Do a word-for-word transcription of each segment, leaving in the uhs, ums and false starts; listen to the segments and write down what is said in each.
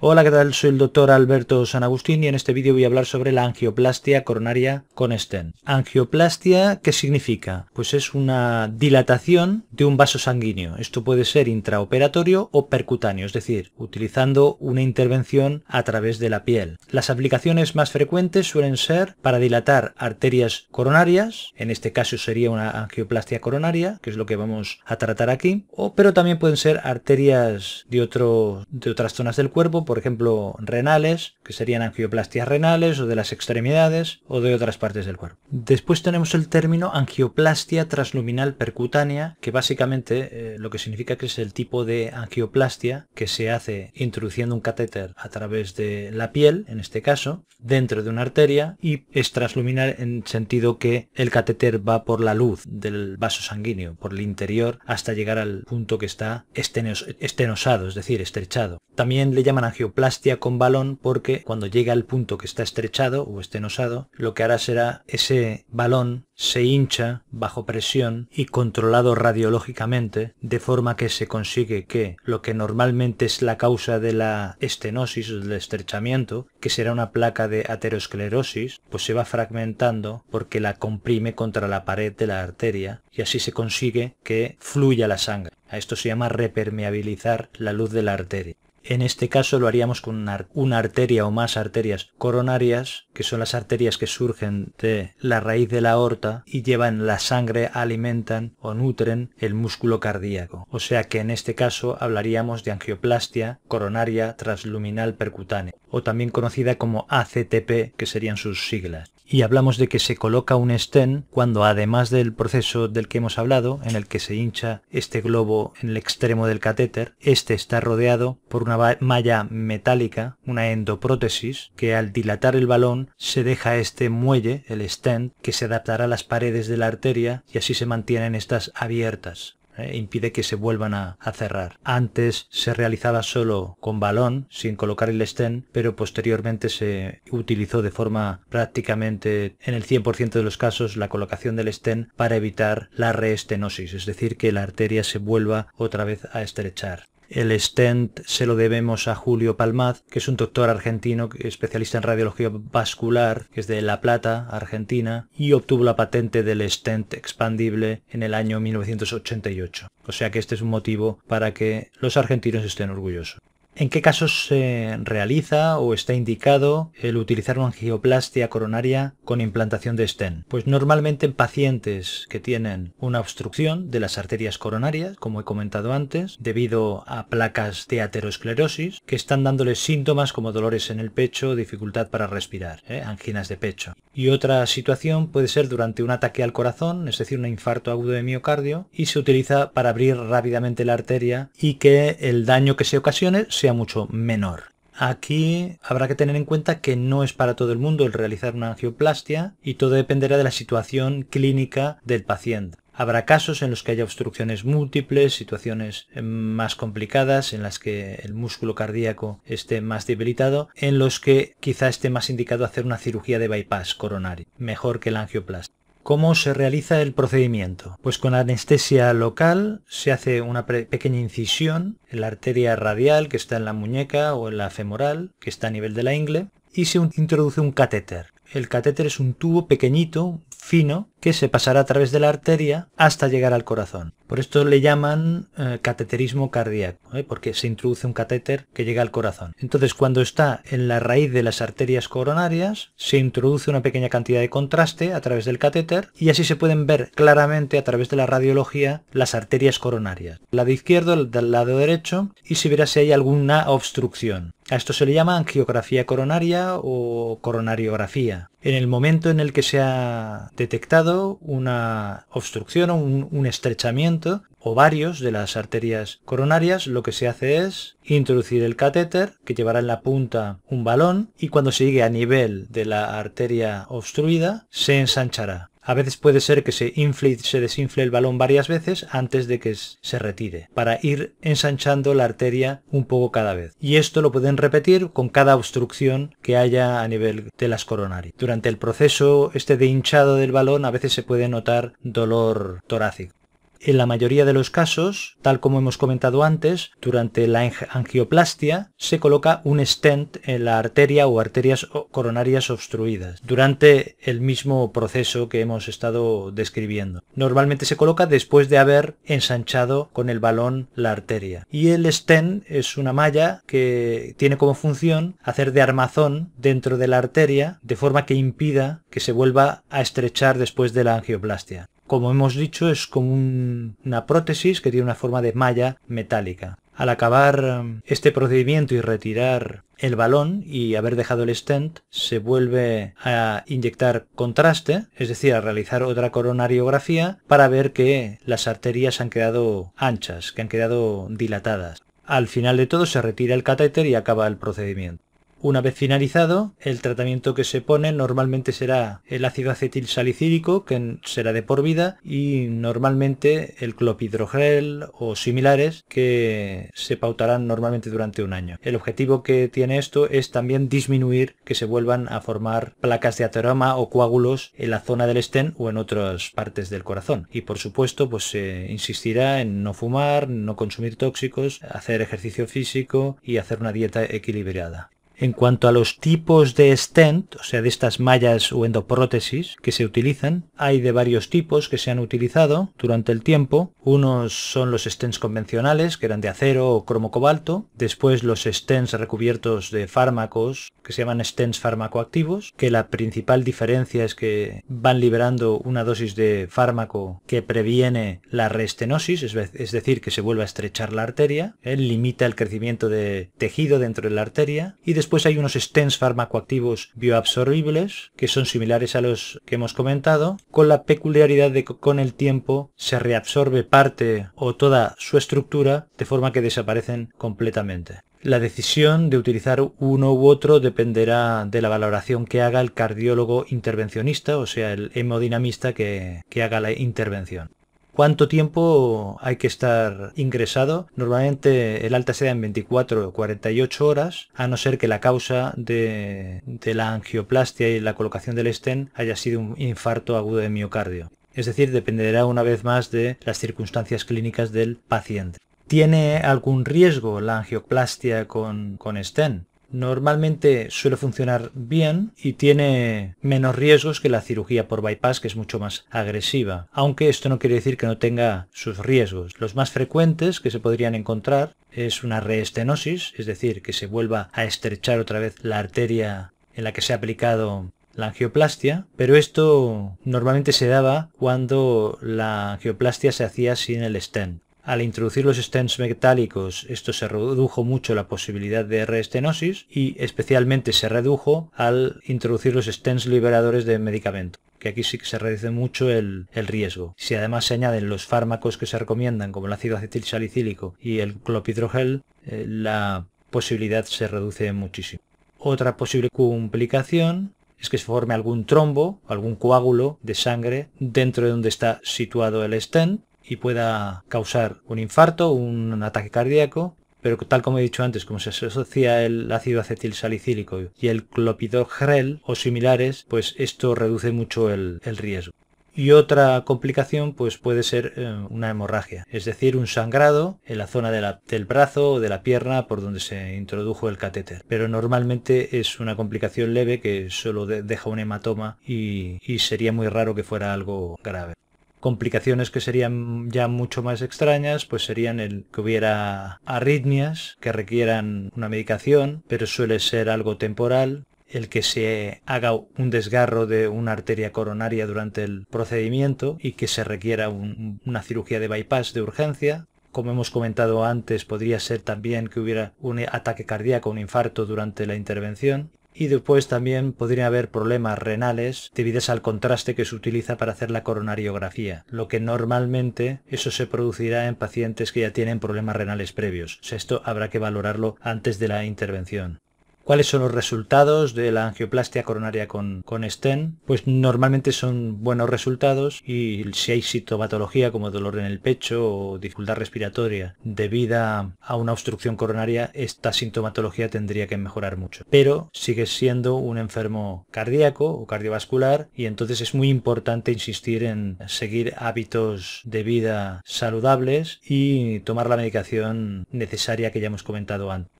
Hola, ¿qué tal? Soy el doctor Alberto San Agustín y en este vídeo voy a hablar sobre la angioplastia coronaria con stent. Angioplastia, ¿qué significa? Pues es una dilatación de un vaso sanguíneo. Esto puede ser intraoperatorio o percutáneo, es decir, utilizando una intervención a través de la piel. Las aplicaciones más frecuentes suelen ser para dilatar arterias coronarias, en este caso sería una angioplastia coronaria, que es lo que vamos a tratar aquí, o, pero también pueden ser arterias de, otro, de otras zonas del cuerpo, por ejemplo renales, que serían angioplastias renales o de las extremidades o de otras partes del cuerpo. Después tenemos el término angioplastia transluminal percutánea, que básicamente eh, lo que significa que es el tipo de angioplastia que se hace introduciendo un catéter a través de la piel, en este caso, dentro de una arteria, y es transluminal en sentido que el catéter va por la luz del vaso sanguíneo, por el interior, hasta llegar al punto que está estenos, estenosado, es decir, estrechado. También le llaman angioplastia con balón porque cuando llega al punto que está estrechado o estenosado, lo que hará será ese balón se hincha bajo presión y controlado radiológicamente, de forma que se consigue que lo que normalmente es la causa de la estenosis o del estrechamiento, que será una placa de aterosclerosis, pues se va fragmentando porque la comprime contra la pared de la arteria y así se consigue que fluya la sangre. A esto se llama repermeabilizar la luz de la arteria. En este caso lo haríamos con una, una arteria o más arterias coronarias, que son las arterias que surgen de la raíz de la aorta y llevan la sangre, alimentan o nutren el músculo cardíaco. O sea que en este caso hablaríamos de angioplastia coronaria transluminal percutánea, o también conocida como A C T P, que serían sus siglas. Y hablamos de que se coloca un stent cuando, además del proceso del que hemos hablado, en el que se hincha este globo en el extremo del catéter, este está rodeado por una malla metálica, una endoprótesis, que al dilatar el balón se deja este muelle, el stent, que se adaptará a las paredes de la arteria y así se mantienen estas abiertas. Eh, impide que se vuelvan a, a cerrar. Antes se realizaba solo con balón, sin colocar el stent, pero posteriormente se utilizó de forma prácticamente en el cien por ciento de los casos la colocación del stent para evitar la reestenosis, es decir, que la arteria se vuelva otra vez a estrechar. El stent se lo debemos a Julio Palmaz, que es un doctor argentino especialista en radiología vascular, que es de La Plata, Argentina, y obtuvo la patente del stent expandible en el año mil novecientos ochenta y ocho. O sea que este es un motivo para que los argentinos estén orgullosos. ¿En qué casos se realiza o está indicado el utilizar una angioplastia coronaria con implantación de stent? Pues normalmente en pacientes que tienen una obstrucción de las arterias coronarias, como he comentado antes, debido a placas de aterosclerosis que están dándoles síntomas como dolores en el pecho, dificultad para respirar, ¿eh? anginas de pecho. Y otra situación puede ser durante un ataque al corazón, es decir, un infarto agudo de miocardio, y se utiliza para abrir rápidamente la arteria y que el daño que se ocasione se mucho menor. Aquí habrá que tener en cuenta que no es para todo el mundo el realizar una angioplastia y todo dependerá de la situación clínica del paciente. Habrá casos en los que haya obstrucciones múltiples, situaciones más complicadas, en las que el músculo cardíaco esté más debilitado, en los que quizá esté más indicado hacer una cirugía de bypass coronario, mejor que la angioplastia. ¿Cómo se realiza el procedimiento? Pues con anestesia local se hace una pequeña incisión en la arteria radial que está en la muñeca o en la femoral, que está a nivel de la ingle, y se introduce un catéter. El catéter es un tubo pequeñito, fino, que se pasará a través de la arteria hasta llegar al corazón. Por esto le llaman eh, cateterismo cardíaco, ¿eh? porque se introduce un catéter que llega al corazón. Entonces, cuando está en la raíz de las arterias coronarias, se introduce una pequeña cantidad de contraste a través del catéter y así se pueden ver claramente a través de la radiología las arterias coronarias. Del lado izquierdo, del lado derecho, y se verá si hay alguna obstrucción. A esto se le llama angiografía coronaria o coronariografía. En el momento en el que se ha detectado una obstrucción o un, un estrechamiento o varios de las arterias coronarias, lo que se hace es introducir el catéter, que llevará en la punta un balón, y cuando se llegue a nivel de la arteria obstruida se ensanchará. A veces puede ser que se infle y se desinfle el balón varias veces antes de que se retire, para ir ensanchando la arteria un poco cada vez. Y esto lo pueden repetir con cada obstrucción que haya a nivel de las coronarias. Durante el proceso este de hinchado del balón a veces se puede notar dolor torácico. En la mayoría de los casos, tal como hemos comentado antes, durante la angioplastia se coloca un stent en la arteria o arterias coronarias obstruidas, durante el mismo proceso que hemos estado describiendo. Normalmente se coloca después de haber ensanchado con el balón la arteria. Y el stent es una malla que tiene como función hacer de armazón dentro de la arteria, de forma que impida que se vuelva a estrechar después de la angioplastia. Como hemos dicho, es como un, una prótesis que tiene una forma de malla metálica. Al acabar este procedimiento y retirar el balón y haber dejado el stent, se vuelve a inyectar contraste, es decir, a realizar otra coronariografía para ver que las arterias han quedado anchas, que han quedado dilatadas. Al final de todo se retira el catéter y acaba el procedimiento. Una vez finalizado, el tratamiento que se pone normalmente será el ácido acetilsalicílico, que será de por vida, y normalmente el clopidogrel o similares, que se pautarán normalmente durante un año. El objetivo que tiene esto es también disminuir que se vuelvan a formar placas de ateroma o coágulos en la zona del stent o en otras partes del corazón. Y por supuesto, pues se insistirá en no fumar, no consumir tóxicos, hacer ejercicio físico y hacer una dieta equilibrada. En cuanto a los tipos de stent, o sea, de estas mallas o endoprótesis que se utilizan, hay de varios tipos que se han utilizado durante el tiempo. Unos son los stents convencionales, que eran de acero o cromocobalto. Después los stents recubiertos de fármacos, que se llaman stents farmacoactivos, que la principal diferencia es que van liberando una dosis de fármaco que previene la reestenosis, es decir, que se vuelve a estrechar la arteria, ¿eh? limita el crecimiento de tejido dentro de la arteria. Y después Después hay unos stents farmacoactivos bioabsorbibles, que son similares a los que hemos comentado, con la peculiaridad de que con el tiempo se reabsorbe parte o toda su estructura, de forma que desaparecen completamente. La decisión de utilizar uno u otro dependerá de la valoración que haga el cardiólogo intervencionista, o sea, el hemodinamista que, que haga la intervención. ¿Cuánto tiempo hay que estar ingresado? Normalmente el alta se da en veinticuatro o cuarenta y ocho horas, a no ser que la causa de, de la angioplastia y la colocación del stent haya sido un infarto agudo de miocardio. Es decir, dependerá una vez más de las circunstancias clínicas del paciente. ¿Tiene algún riesgo la angioplastia con, con stent? Normalmente suele funcionar bien y tiene menos riesgos que la cirugía por bypass, que es mucho más agresiva, aunque esto no quiere decir que no tenga sus riesgos. Los más frecuentes que se podrían encontrar es una reestenosis, es decir, que se vuelva a estrechar otra vez la arteria en la que se ha aplicado la angioplastia, pero esto normalmente se daba cuando la angioplastia se hacía sin el stent. Al introducir los stents metálicos, esto se redujo mucho la posibilidad de reestenosis y especialmente se redujo al introducir los stents liberadores de medicamento, que aquí sí que se reduce mucho el, el riesgo. Si además se añaden los fármacos que se recomiendan, como el ácido acetilsalicílico y el clopidogrel, eh, la posibilidad se reduce muchísimo. Otra posible complicación es que se forme algún trombo o algún coágulo de sangre dentro de donde está situado el stent, y pueda causar un infarto, un ataque cardíaco, pero tal como he dicho antes, como se asocia el ácido acetilsalicílico y el clopidogrel o similares, pues esto reduce mucho el, el riesgo. Y otra complicación pues puede ser eh, una hemorragia, es decir, un sangrado en la zona de la, del brazo o de la pierna por donde se introdujo el catéter. Pero normalmente es una complicación leve que solo de, deja un hematoma y, y sería muy raro que fuera algo grave. Complicaciones que serían ya mucho más extrañas, pues serían el que hubiera arritmias que requieran una medicación, pero suele ser algo temporal, el que se haga un desgarro de una arteria coronaria durante el procedimiento y que se requiera un, una cirugía de bypass de urgencia. Como hemos comentado antes, podría ser también que hubiera un ataque cardíaco, un infarto durante la intervención. Y después también podrían haber problemas renales debidos al contraste que se utiliza para hacer la coronariografía, lo que normalmente eso se producirá en pacientes que ya tienen problemas renales previos. O sea, esto habrá que valorarlo antes de la intervención. ¿Cuáles son los resultados de la angioplastia coronaria con, con stent? Pues normalmente son buenos resultados, y si hay sintomatología como dolor en el pecho o dificultad respiratoria debida a una obstrucción coronaria, esta sintomatología tendría que mejorar mucho. Pero sigue siendo un enfermo cardíaco o cardiovascular, y entonces es muy importante insistir en seguir hábitos de vida saludables y tomar la medicación necesaria que ya hemos comentado antes.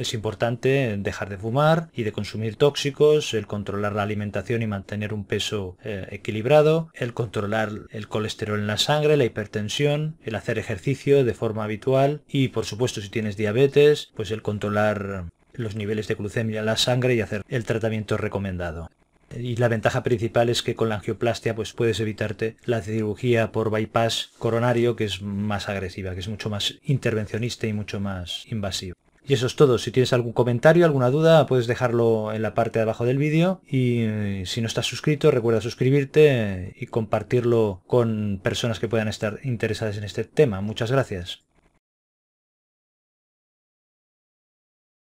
Es importante dejar de fumar y de consumir tóxicos, el controlar la alimentación y mantener un peso eh, equilibrado, el controlar el colesterol en la sangre, la hipertensión, el hacer ejercicio de forma habitual y, por supuesto, si tienes diabetes, pues el controlar los niveles de glucemia en la sangre y hacer el tratamiento recomendado. Y la ventaja principal es que con la angioplastia pues puedes evitarte la cirugía por bypass coronario, que es más agresiva, que es mucho más intervencionista y mucho más invasiva. Y eso es todo. Si tienes algún comentario, alguna duda, puedes dejarlo en la parte de abajo del vídeo. Y si no estás suscrito, recuerda suscribirte y compartirlo con personas que puedan estar interesadas en este tema. Muchas gracias.